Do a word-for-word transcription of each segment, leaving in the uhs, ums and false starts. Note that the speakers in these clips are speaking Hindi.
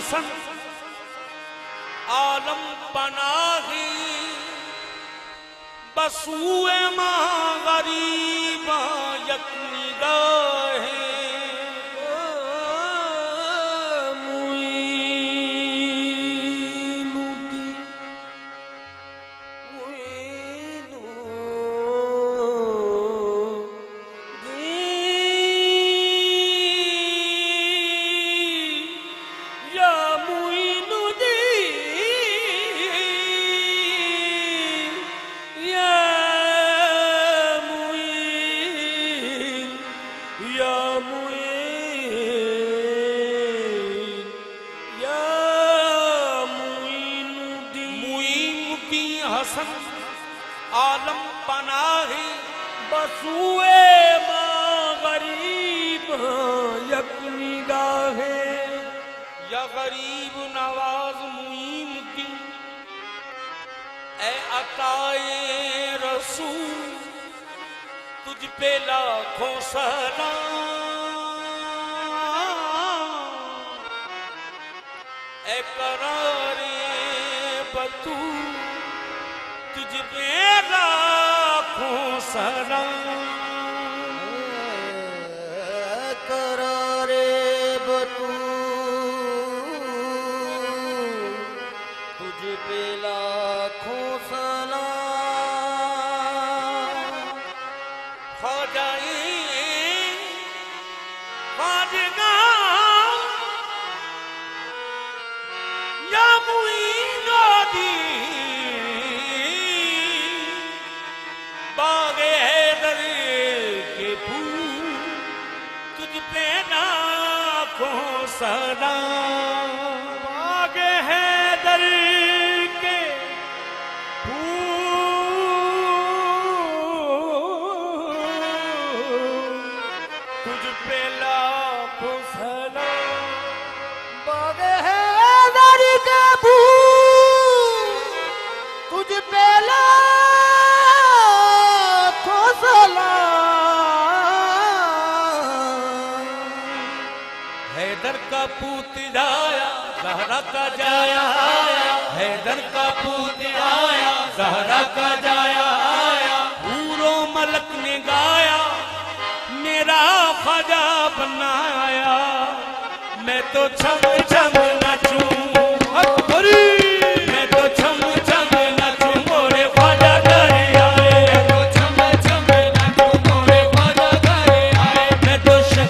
हुसन आलम पनाही बसूए मां गरीबा यक निगाहे आलम पनाही बसूए मां गरीब यक निगाहे या गरीब नवाज मुईम की ए अताए रसूल तुझ पे लाखों सलाम ए करारे बतू तुझ पे लाखों सलाम करारे बतू तुझ पे लाखों सलाम ख्वाजाए ख्वाजगा या मुईन दी सलाम आगे हैदर के फूल तुझ पे लाखों सलाम आगे हैदर के फूल तुझ पे लाखों सलाम हैदर का पूत आया ज़हरा का जाया आया हैदर का पूत आया ज़हरा का जाया आया हूरो मलक ने गाया मेरा ख्वाजा बनाया मैं तो छम छम नाचूं मैं तो छम छम नाचूं मोरे ख्वाजा करे आए मैं तो छम छम नाचूं मोरे ख्वाजा करे आए मैं तो शक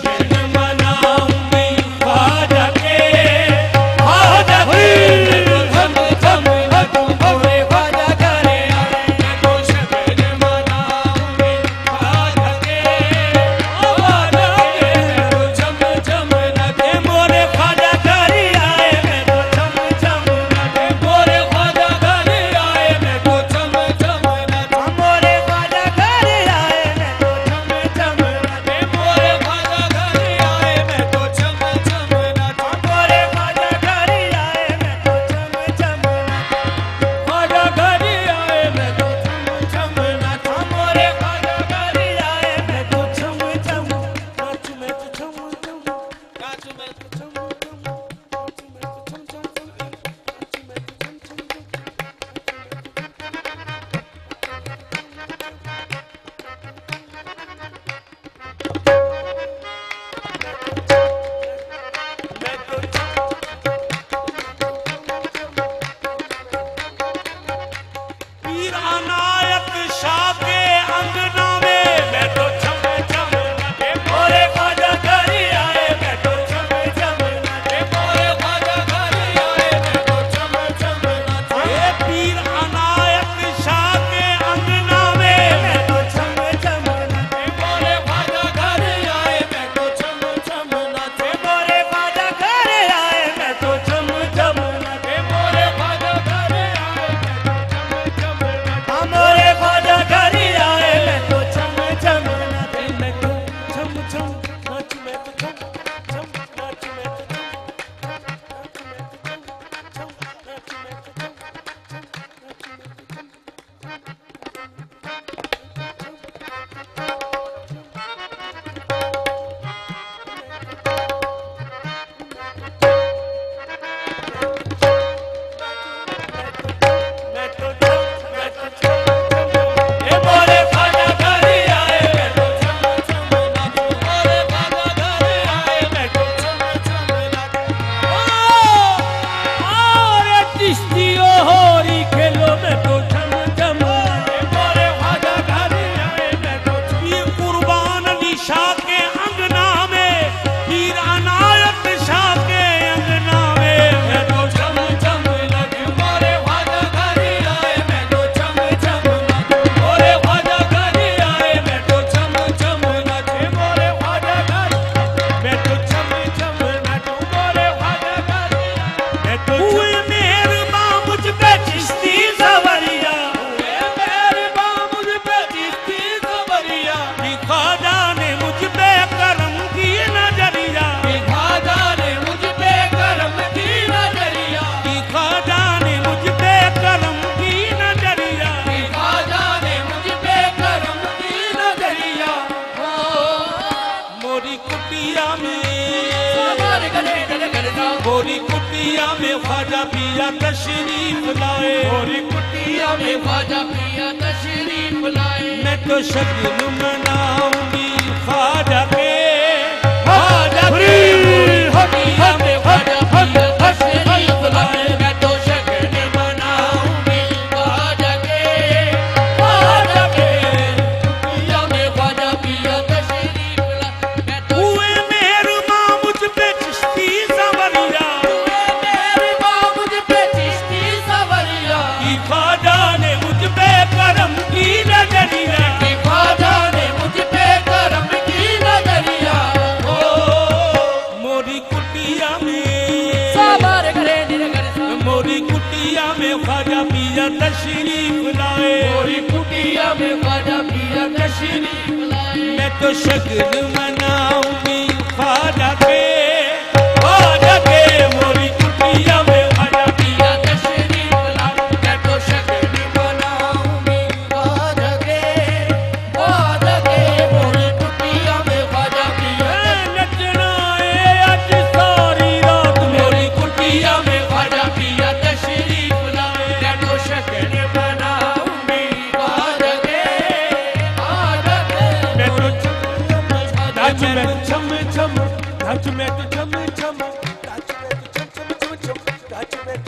विधाता ने मुझ पे करम किए नजरिया, विधाता ने मुझ पे करम की नजरिया, विधाता ने मुझ पे करम की नजरिया, विधाता ने मुझ पे करम की नजरिया। मोरी कुटिया में मोरी कुटिया में ख्वाजा पिया तशरीफ लाए, मोरी कुटिया में ख्वाजा पिया तशरीफ लाए। मैं तो शगुन मनाऊंगी ख्वाजा के ख्वाजा के कुटिया में ख्वाजा पिया तशरीफ लाए। मैं तो शगुन मनाऊंगी ख्वाजा के ख्वाजा के कुटिया में ख्वाजा पिया तशरीफ लाए। मैं तो हुए मेहरबां मुझ पे चिश्ती तशरीफ लाए, मोरी कुटिया में ख्वाजा पिया तशरीफ लाए। मैं तो शगुन मनाऊंगी ख्वाजा के ख्वाजा के मोरी कुटिया में ख्वाजा पिया तशरीफ लाए। मैं तो शगुन मनाऊंगी ख्वाजा के ख्वाजा के मोरी कुटिया में ख्वाजा पिया। नचना है आज सारी रात मोरी कुटिया में ख्वाजा पिया तशरीफ। Touch me, touch me, touch me, touch me, touch me, touch me, touch me, touch me, touch me,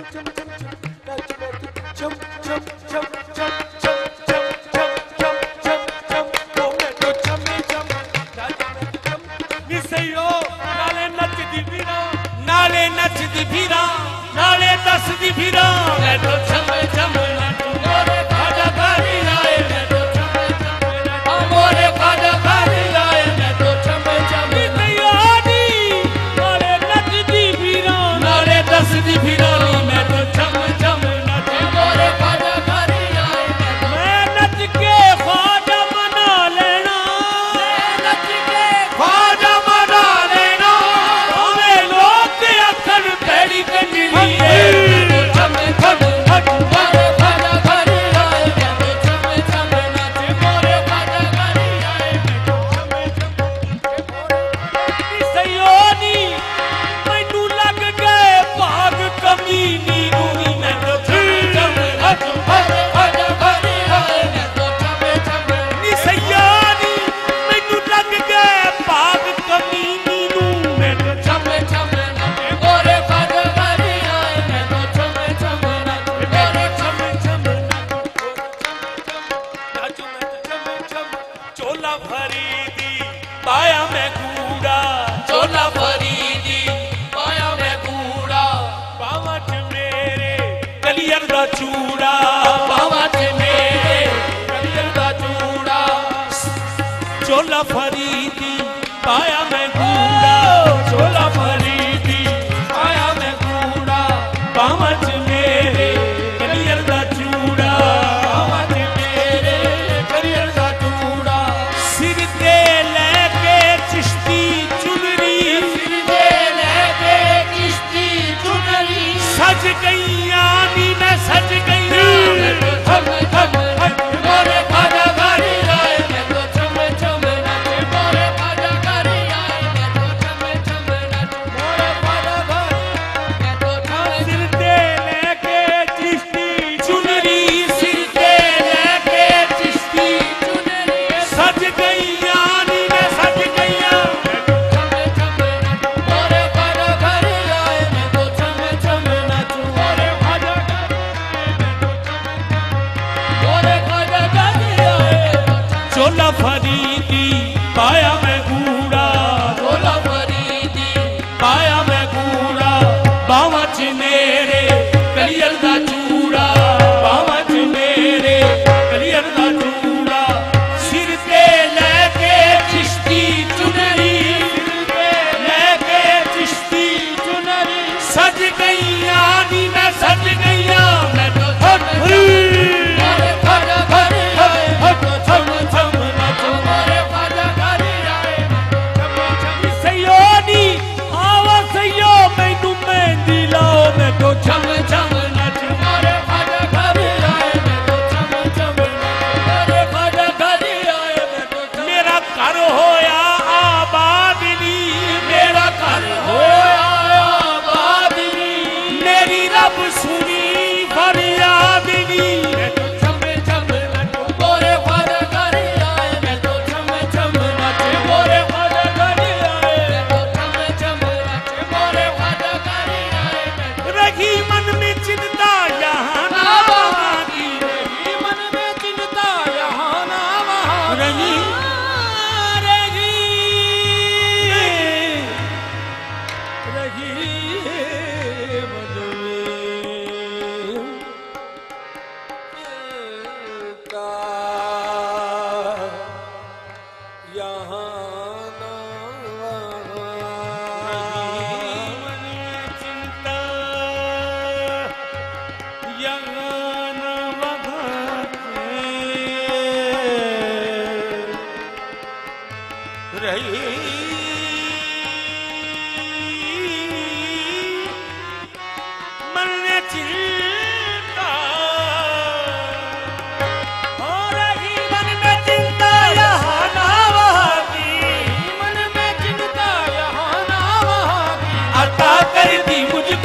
touch me, touch me। I'm मुझे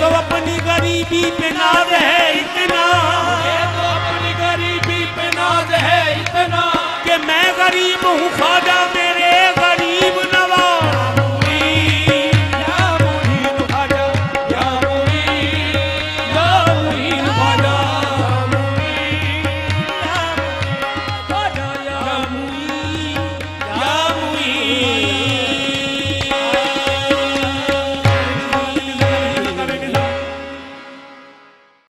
तो अपनी गरीबी पे नाज है इतना कि मैं गरीब हूँ खाजा।